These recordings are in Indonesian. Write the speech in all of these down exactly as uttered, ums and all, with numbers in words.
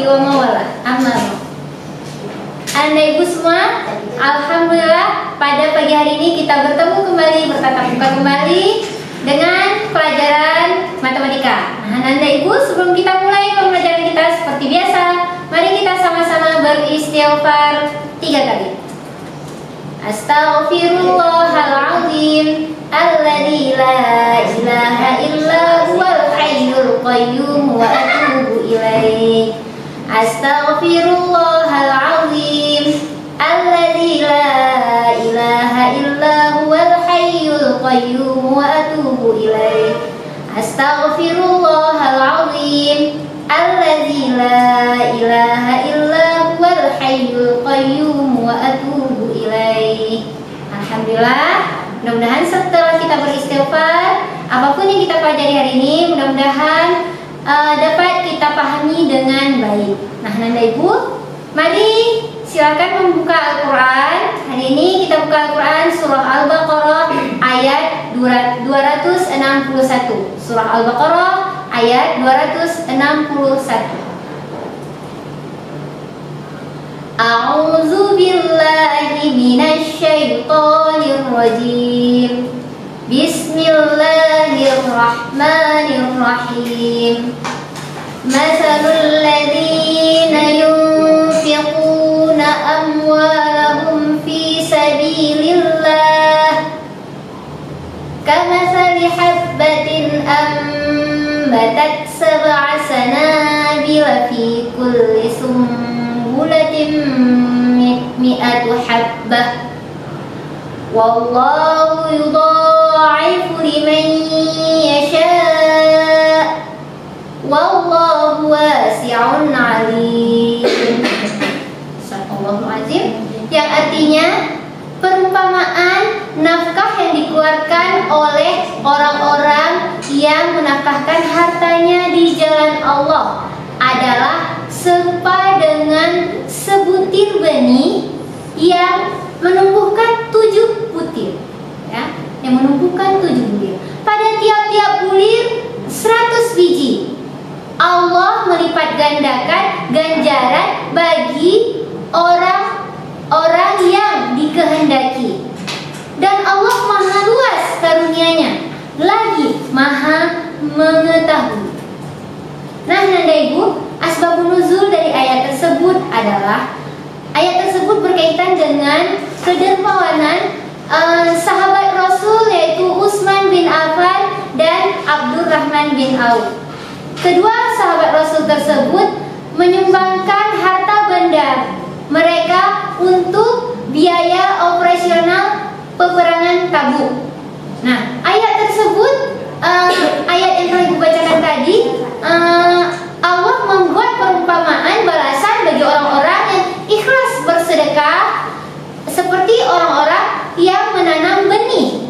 bihi wa mawalah. Amal. Anda ibu semua, alhamdulillah pada pagi hari ini kita bertemu kembali, bertatap muka kembali dengan pelajaran matematika. Nah, Anda ibu, sebelum kita mulai pembelajaran kita seperti biasa, mari kita sama-sama beristighfar tiga kali. Astaghfirullahaladzim, alladzi la ilaha illa huwal hayyul qayyum wa atubu ilaih. Astaghfirullahaladzim, alladzi la ilaha illa huwal hayyul qayyum wa atubu ilaih. Astaghfirullahaladzim, alladzi la ilaha illa huwal hayyul qayyum wa atubu ilaih. Alhamdulillah. Mudah-mudahan setelah kita beristighfar, apapun yang kita pelajari hari ini, mudah-mudahan uh, dapat kita pahami dengan baik. Nah, Nanda Ibu, mari silakan membuka Al-Qur'an. Hari ini kita buka Al-Qur'an surah Al-Baqarah ayat dua ratus enam puluh satu. Surah Al-Baqarah ayat dua ratus enam puluh satu. A'udzu billahi minasy syaithanir rajim. Bismillahirrahmanirrahim. Matsalul ladzina yunfiquna amwalahum fi sabilillah kamatsali habbatin ambatat sab'a sanabila fi kulli sumbulatin mi'atu habbah wallahu yudha'ifu liman yasha' wallahu wasi'un 'alim. Yang artinya perumpamaan nafkah yang dikeluarkan oleh orang-orang yang menafkahkan hartanya di jalan Allah adalah serupa dengan sebutir benih yang menumbuhkan tujuh butir, ya, yang menumbuhkan tujuh butir. Pada tiap-tiap bulir seratus biji. Allah melipat gandakan ganjaran bagi orang-orang yang dikehendaki. Dan Allah maha luas karunia-Nya, lagi maha mengetahui. Nah, Nanda Ibu, asbabun nuzul dari ayat tersebut adalah ayat tersebut berkaitan dengan kedermawanan eh, sahabat Rasul, yaitu Utsman bin Affan dan Abdurrahman bin Auf. Kedua sahabat Rasul tersebut menyumbangkan harta benda mereka untuk biaya operasional peperangan Tabuk. Nah, ayat tersebut eh, ayat yang telah dibacakan tadi eh, Allah membuat perumpamaan balasan bagi orang-orang yang ikhlas bersedekah seperti orang-orang yang menanam benih.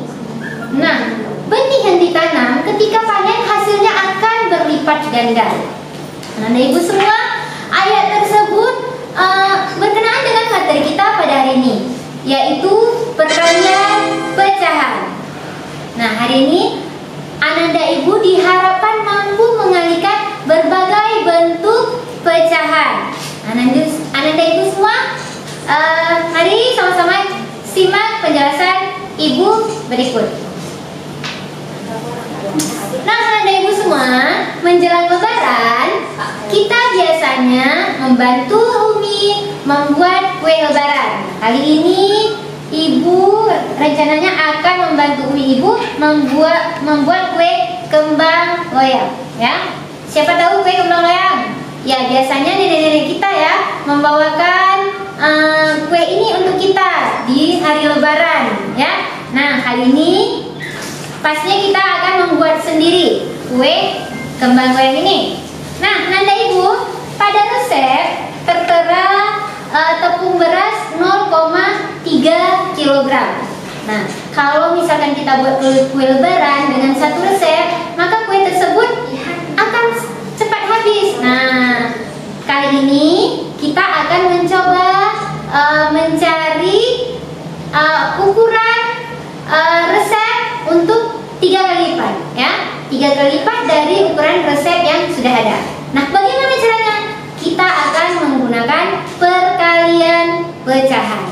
Nah, benih yang ditanam ketika panen hasilnya akan berlipat ganda. Nah, Ibu semua, ayat tersebut uh, berkenaan dengan materi kita pada hari ini, yaitu perkalian pecahan. Nah, hari ini Ananda Ibu diharapkan mampu mengalihkan berbagai bentuk pecahan. Ananda, Ananda Ibu semua, uh, mari sama-sama simak penjelasan Ibu berikut. Nah, Ananda Ibu semua, menjelang Lebaran, kita biasanya membantu Umi membuat kue Lebaran. Kali ini Ibu rencananya akan membantu Umi Ibu membuat membuat kue kembang loyang, ya. Siapa tahu kue kembang loyang? Ya, biasanya nenek-nenek kita ya membawakan um, kue ini untuk kita di hari Lebaran, ya. Nah, kali ini pastinya kita akan membuat sendiri kue kembang loyang ini. Nah, Nanda Ibu, pada resep tertera uh, tepung beras nol koma tiga kilogram. Nah, kalau misalkan kita buat kue Lebaran dengan satu resep, maka kue tersebut akan cepat habis. Nah, kali ini kita akan mencoba uh, mencari uh, ukuran uh, resep untuk tiga kali lipat, ya, tiga kali lipat dari ukuran resep yang sudah ada. Nah, bagaimana caranya? kita akan menggunakan perkalian pecahan.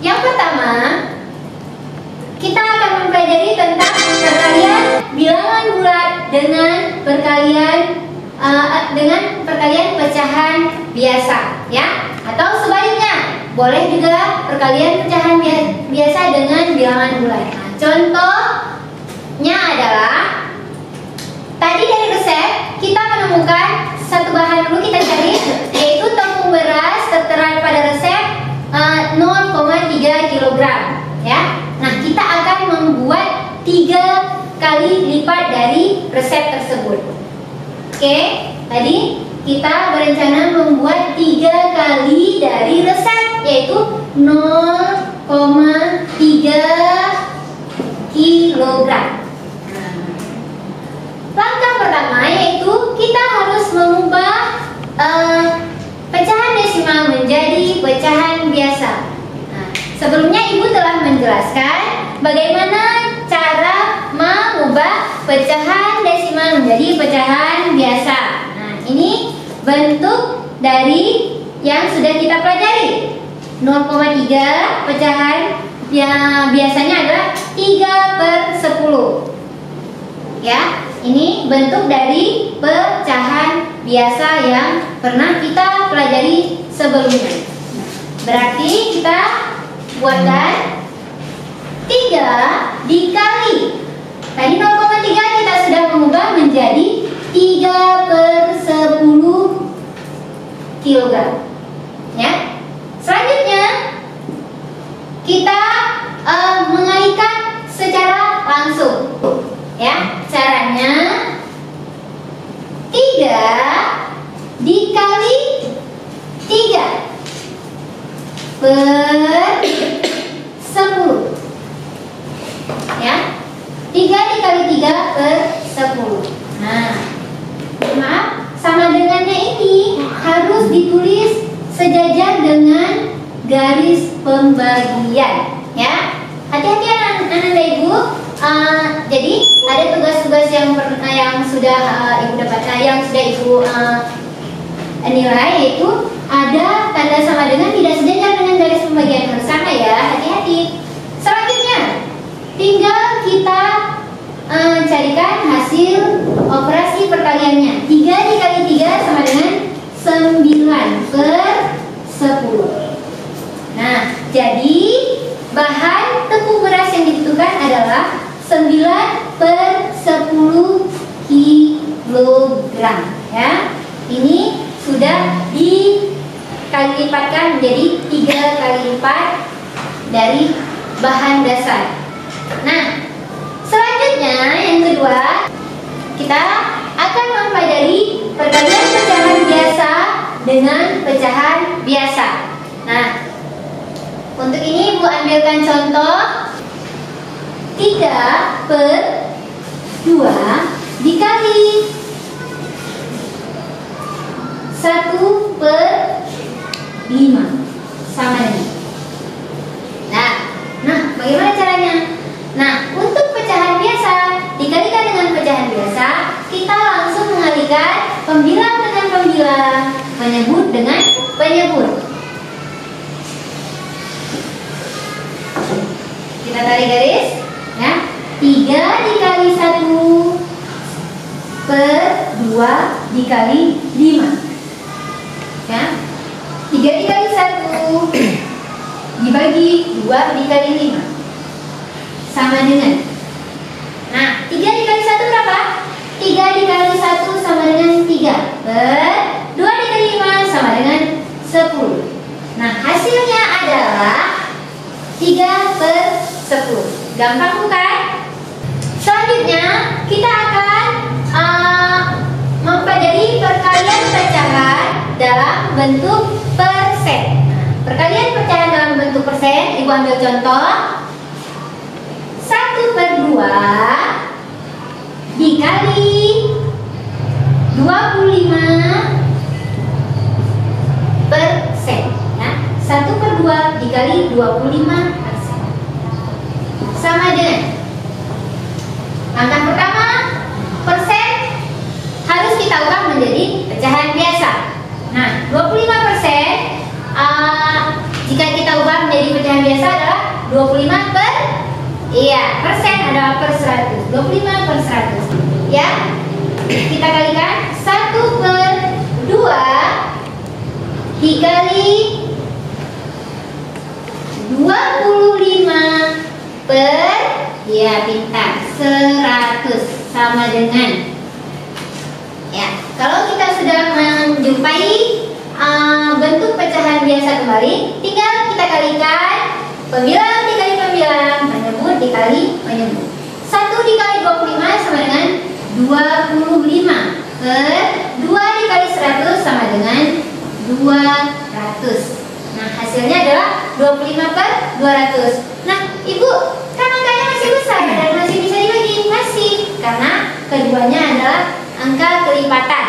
Yang pertama, kita akan mempelajari tentang perkalian bilangan bulat dengan perkalian uh, dengan perkalian pecahan biasa, ya, atau sebaliknya boleh juga perkalian pecahan biasa dengan bilangan bulat. Nah, contohnya adalah tadi dari resep kita menemukan satu bahan dulu kita cari, yaitu tepung beras tertera pada resep uh, nol koma tiga kilogram, ya. Nah, kita akan membuat tiga kali lipat dari resep tersebut. Oke, tadi kita berencana membuat tiga kali dari resep, yaitu nol koma tiga kilogram. Langkah pertama yaitu kita harus mengubah uh, pecahan desimal menjadi pecahan biasa. Nah, sebelumnya ibu telah menjelaskan bagaimana cara mengubah pecahan desimal menjadi pecahan biasa. Nah, ini bentuk dari yang sudah kita pelajari. Nol koma tiga pecahan yang biasanya adalah tiga per sepuluh, ya. Ini bentuk dari pecahan biasa yang pernah kita pelajari sebelumnya. Berarti kita buatkan tiga dikali, tadi nol koma tiga kita sudah mengubah menjadi tiga per sepuluh kilogram, ya. Selanjutnya kita uh, mengaitkan secara langsung, ya. Caranya tiga dikali tiga per sepuluh, ya. tiga dikali tiga per sepuluh. Nah, maaf, sama dengannya ini harus ditulis sejajar dengan garis pembagian, ya. Hati-hati anak-anak ibu. Uh, jadi ada tugas-tugas yang pernah yang sudah uh, ibu dapatkan, yang sudah ibu uh, nilai, yaitu ada tanda sama dengan tidak sejajar dengan garis pembagian, harus sama, ya. Hati-hati. Selanjutnya tinggal kita uh, carikan hasil operasi perkaliannya. tiga dikali tiga sama dengan sembilan per sepuluh. Nah, jadi bahan tepung beras yang dibutuhkan adalah sembilan per sepuluh kilogram, ya. Ini sudah dikali lipatkan menjadi tiga kali lipat dari bahan dasar. Nah, selanjutnya yang kedua, kita akan mempelajari perkalian pecahan biasa dengan pecahan biasa. Nah, untuk ini ibu ambilkan contoh tiga per dua dikali satu per lima sama ini. Nah, nah, bagaimana caranya? Nah, untuk pecahan biasa dikalikan dengan pecahan biasa, kita langsung mengalihkan pembilang dengan pembilang, penyebut dengan penyebut. Kita tarik garis, ya. tiga dikali satu per dua dikali lima, ya. tiga dikali satu dibagi dua dikali lima sama dengan. Nah, tiga dikali satu berapa? tiga dikali satu sama dengan tiga per dua dikali lima sama dengan sepuluh. Nah, hasilnya adalah tiga per sepuluh. Gampang bukan? Selanjutnya kita akan uh, mempelajari perkalian pecahan dalam bentuk persen. Perkalian pecahan dalam bentuk persen, ibu ambil contoh satu per dua dikali dua puluh lima persen, ya. satu per dua dikali dua puluh lima persen sama dengan. Langkah pertama, persen harus kita ubah pecahan biasa. Nah, dua puluh lima persen uh, jika kita ubah menjadi pecahan biasa adalah dua puluh lima per iya persen adalah per seratus. dua puluh lima per seratus ya. Kita kalikan satu per dua dikali dua puluh lima per ya pintar seratus sama dengan ya. Kalau kita sudah menjumpai uh, bentuk pecahan biasa kembali, tinggal kita kalikan pembilang dikali pembilang, penyebut dikali penyebut. Satu dikali dua puluh lima sama dengan dua puluh lima per dua dikali seratus sama dengan dua ratus. Nah, hasilnya adalah dua puluh lima per dua ratus. Nah, Ibu, kan angkanya masih besar dan masih bisa dibagi? Masih, karena keduanya adalah angka kelipatan.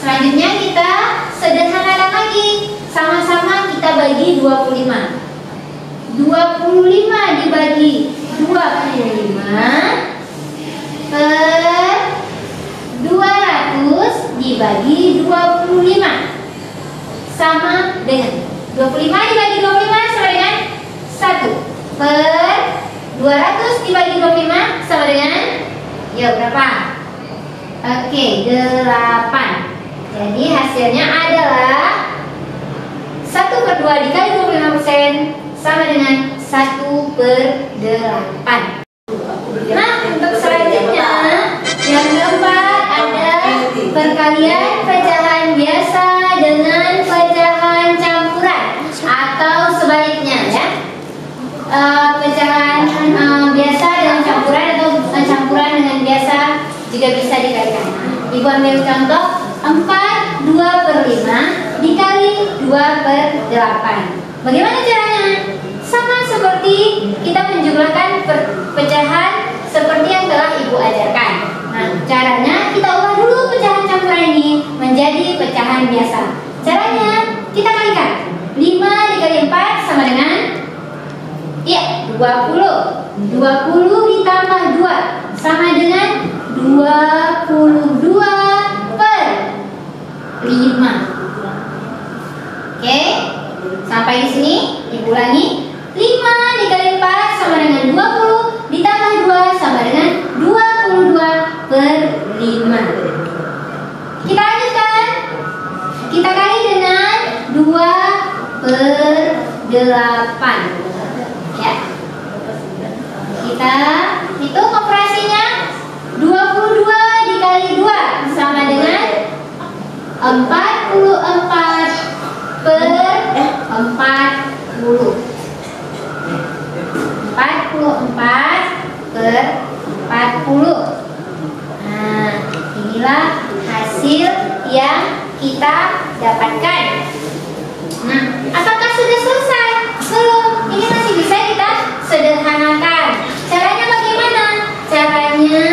Selanjutnya kita sederhanakan lagi. Sama-sama kita bagi dua puluh lima. dua puluh lima dibagi dua puluh lima per dua ratus dibagi dua puluh lima sama dengan dua puluh lima dibagi dua puluh lima sama dengan satu per dua ratus dibagi dua puluh lima sama dengan ya berapa? Oke, delapan. Jadi hasilnya adalah satu per dua dikali dua puluh lima persen sama dengan satu per delapan. Nah, untuk selanjutnya yang keempat ada perkalian pecahan biasa dengan pecahan campuran atau sebaliknya ya. E, pecahan e, biasa dengan campuran atau e, campuran dengan biasa juga bisa dikalikan. Ibu ambil contoh empat dua per lima dikali dua per delapan. Bagaimana caranya? Sama seperti kita menjumlahkan per, pecahan seperti yang telah Ibu ajarkan. Nah, caranya kita ubah dulu pecahan campuran ini menjadi pecahan biasa. Caranya kita kalikan lima dikali empat sama dengan ya, dua puluh. dua puluh ditambah dua sama dengan dua puluh dua per lima. Oke, sampai di sini Ibu ulangi. lima dikali empat sama dengan dua puluh ditambah dua sama dengan dua puluh dua per lima. Kita lanjutkan. Kita kali dengan dua per delapan ya. Kita hitung operasinya. Dua puluh dua dikali dua sama dengan empat puluh empat per empat puluh. Empat puluh empat per empat puluh. Nah, inilah hasil yang kita dapatkan. Nah, apakah sudah selesai? Belum, ini masih bisa kita sederhanakan. Caranya bagaimana? Caranya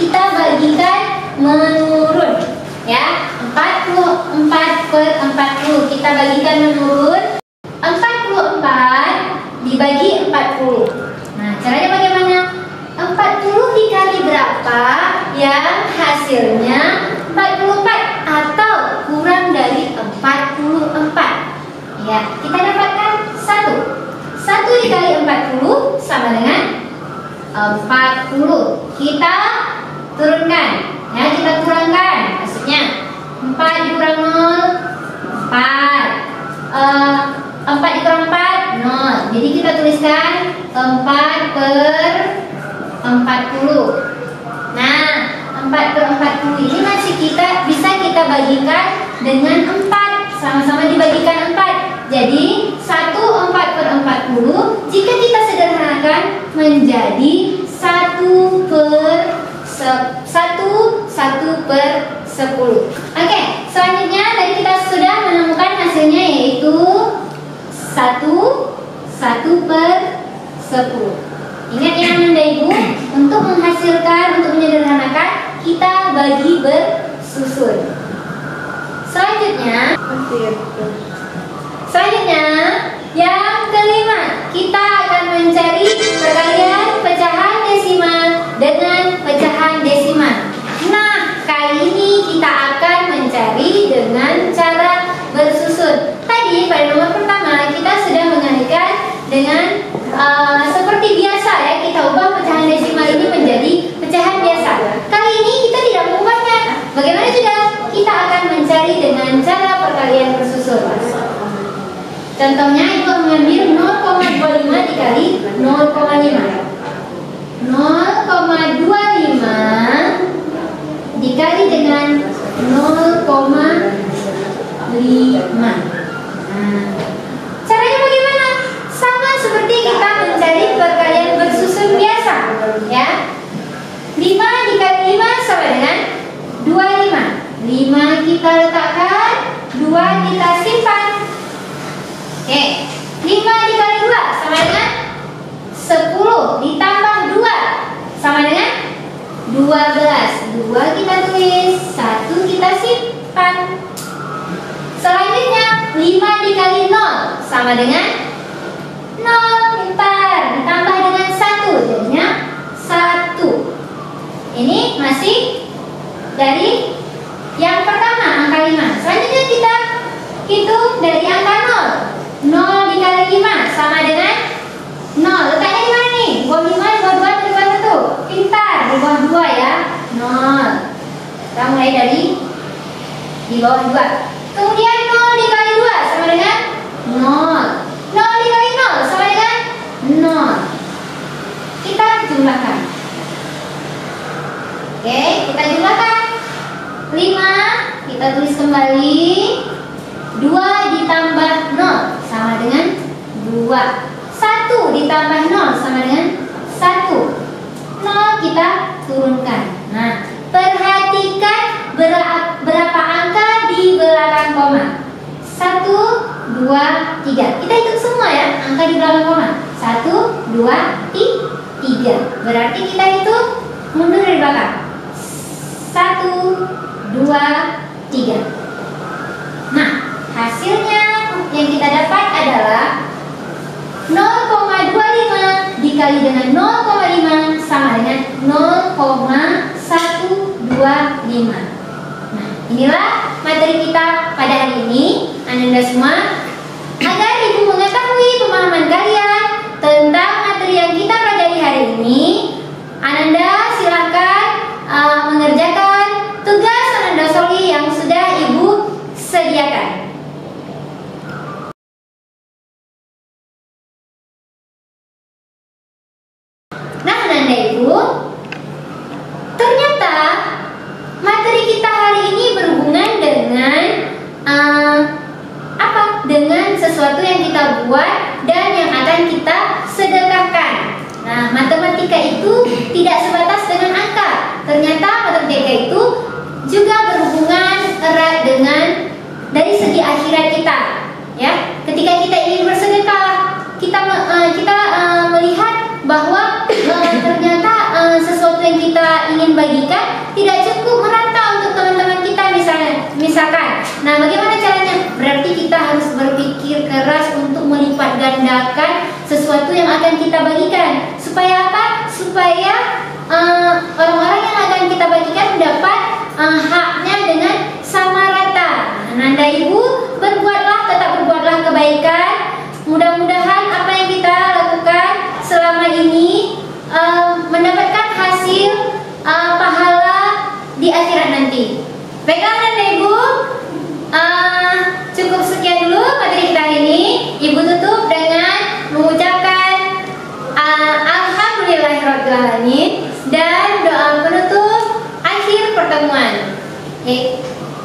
kita bagikan menurun ya. Empat puluh empat per empat puluh kita bagikan menurun. Empat puluh empat dibagi empat puluh. Nah, caranya bagaimana? empat puluh dikali berapa yang hasilnya empat puluh empat atau kurang dari empat puluh empat? Ya, kita dapatkan satu. satu dikali empat puluh sama dengan empat puluh. Kita turunkan. Ya, kita kurangkan. Maksudnya empat dikurang nol, empat. Uh, empat dikurang empat, nol. Jadi kita tuliskan empat per empat puluh. Nah, empat per empat puluh ini masih kita bisa kita bagikan dengan empat. Sama-sama dibagikan empat. Jadi satu empat per empat puluh jika kita sederhanakan menjadi satu per sepuluh. Oke, selanjutnya tadi kita sudah menemukan hasilnya yaitu satu satu per sepuluh. Ingat ya Nanda Ibu, untuk menghasilkan, untuk menyederhanakan, kita bagi bersusun. Selanjutnya, selanjutnya yang kelima, kita akan mencari perkalian pecahan desimal dengan pecahan desimal. Nah, kali ini kita akan mencari mencari dengan cara bersusun. Tadi pada nomor pertama kita sudah mengalihkan dengan uh, seperti biasa ya, kita ubah pecahan desimal ini menjadi pecahan biasa. Kali ini kita tidak mengubahnya. Bagaimana juga kita akan mencari dengan cara perkalian bersusun. Contohnya itu mengambil nol koma dua lima dikali nol koma lima. nol koma dua lima dikali dengan nol koma lima. Nah, caranya bagaimana? Sama seperti kita mencari perkalian bersusun biasa, ya. lima dikali lima sama dengan dua puluh lima. lima kita letakkan, dua kita simpan. Oke, lima dikali dua sama dengan sepuluh ditambah dua sama dengan dua belas. dua kita tulis, satu kita simpan. Selanjutnya lima dikali nol sama dengan nol lipar ditambah dengan satu jadinya satu. Ini masih dari yang pertama angka lima. Selanjutnya kita hitung dari angka nol. nol dikali lima sama dengan nol. Letaknya di mana nih? Di bawah lima, di bawah dua, di bawah satu. Pintar, di bawah dua ya. nol. Kita mulai dari di bawah dua. Kemudian nol dikali dua sama dengan nol. nol dikali nol sama dengan nol. Kita jumlahkan. Oke, kita jumlahkan. lima kita tulis kembali. dua ditambah nol sama dengan dua. satu ditambah nol sama dengan satu. nol kita turunkan. Nah, perhatikan berapa angka di belakang koma. satu, dua, tiga. Kita hitung semua ya, angka di belakang koma. satu, dua, tiga. Berarti kita hitung mundur dari belakang. satu, dua, tiga. Nah, hasilnya yang kita dapat adalah nol koma dua lima dikali dengan nol koma lima sama dengan nol koma seratus dua puluh lima. Nah, inilah materi kita pada hari ini, Ananda semua. Agar Ibu mengetahui pemahaman kalian tentang materi yang kita pelajari hari ini, Ananda silahkan uh, mengerjakan tugas Ananda Soli yang sudah Ibu sediakan. Ibu, ternyata materi kita hari ini berhubungan dengan uh, apa? Dengan sesuatu yang kita buat dan yang akan kita sedekahkan. Nah, matematika itu tidak sebatas dengan angka. Ternyata matematika itu juga berhubungan erat dengan dari segi akhirat kita. Ya, ketika kita ingin bersedekah, kita uh, kita uh, melihat bahwa uh, ternyata uh, sesuatu yang kita ingin bagikan tidak cukup merata untuk teman-teman kita misalnya misalkan. Nah, bagaimana caranya? Berarti kita harus berpikir keras untuk melipat gandakan sesuatu yang akan kita bagikan, supaya apa? Supaya uh, orang-orang yang akan kita bagikan mendapat uh, haknya dengan sama rata. Ananda Ibu, berbuatlah, tetap berbuatlah kebaikan. Mudah-mudahan apa yang kita lakukan selama ini uh, mendapatkan hasil uh, pahala di akhirat nanti. Baiklah Nanda Ibu, uh, cukup sekian dulu materi kita hari ini. Ibu tutup dengan mengucapkan uh, Alhamdulillahirabbil alamin dan doa penutup akhir pertemuan.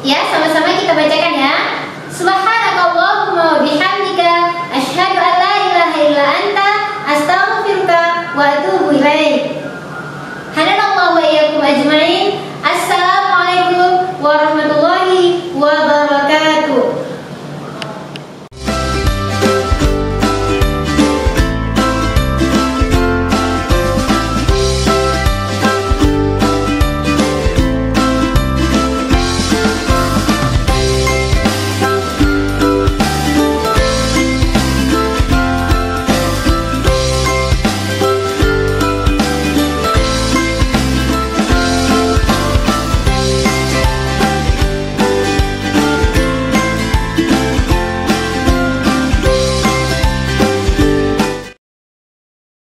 Ya, sama-sama kita bacakan ya. Subhanallah.